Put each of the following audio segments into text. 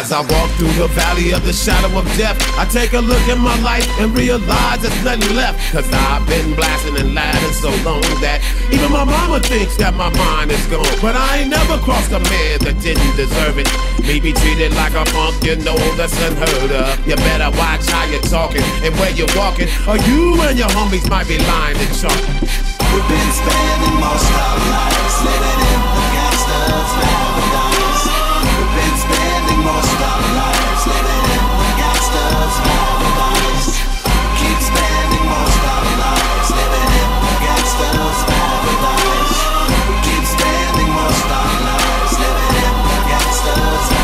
As I walk through the valley of the shadow of death, I take a look at my life and realize there's nothing left. Cause I've been blasting and laughing so long that even my mama thinks that my mind is gone. But I ain't never crossed a man that didn't deserve it. Me be treated like a punk, you know that's unheard of. You better watch how you're talking and where you're walking, or you and your homies might be lying and chalking. We've been spending most of our lives living in the gangsta's paradise. We've been spending most of our lives living in the gangsta's paradise. Keep spending most of our lives living in the gangsta's paradise. We keep spending most of our lives living in the gangsta's paradise.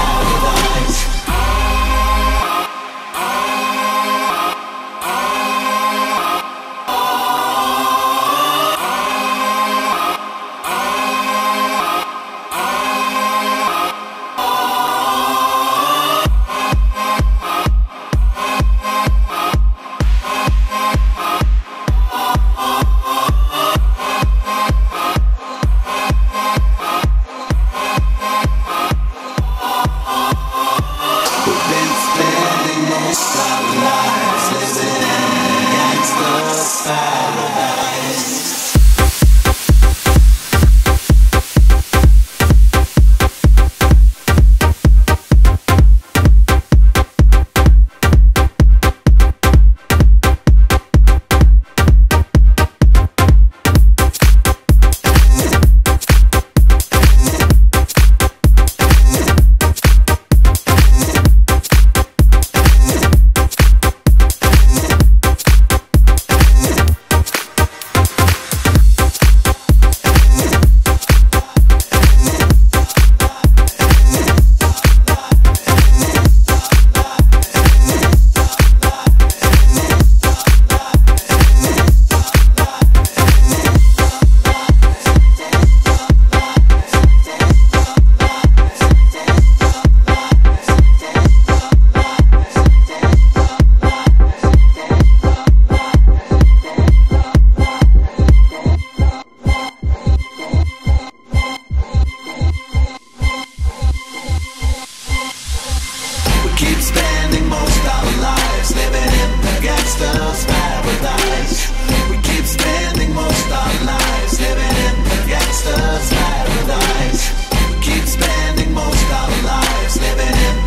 Paradise. We keep spending most of our lives living in